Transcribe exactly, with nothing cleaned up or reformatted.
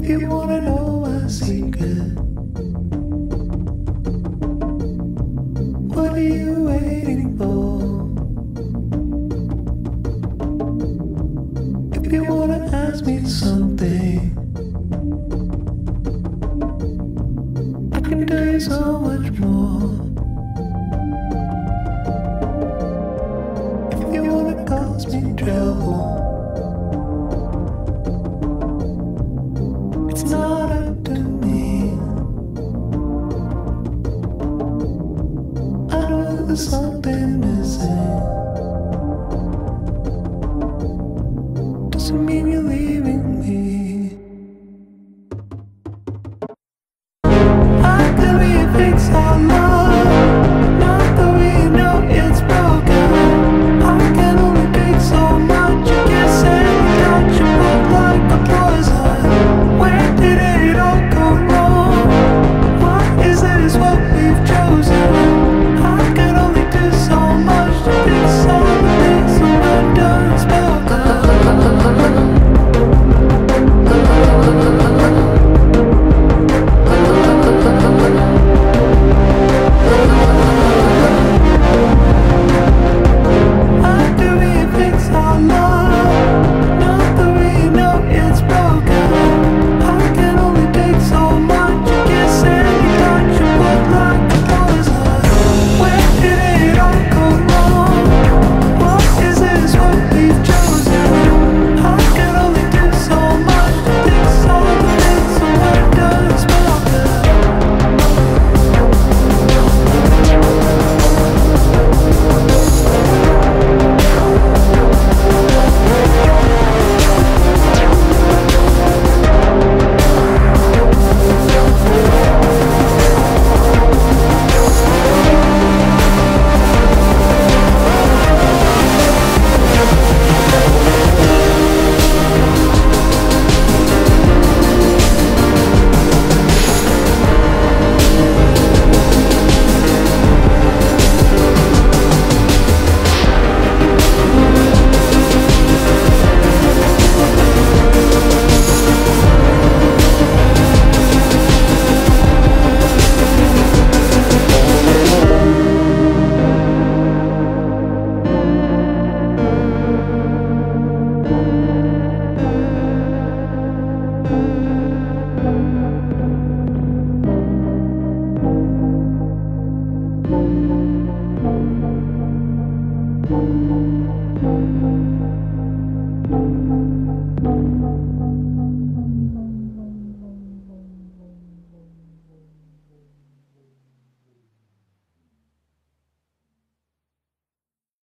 If you wanna know my secret, what are you waiting for? If you wanna ask me something, I can tell you so much more. If you wanna cause me trouble, it's not up to me. I know there's something missing. Doesn't mean you're leaving me. How can we fix our love? Not that we know it's broken. I can only take so much. You can't say that you look like a poison. Where did it all go wrong? Why is this what we've chosen? I can only do so much to fix all the things I've done spoken. Thank you.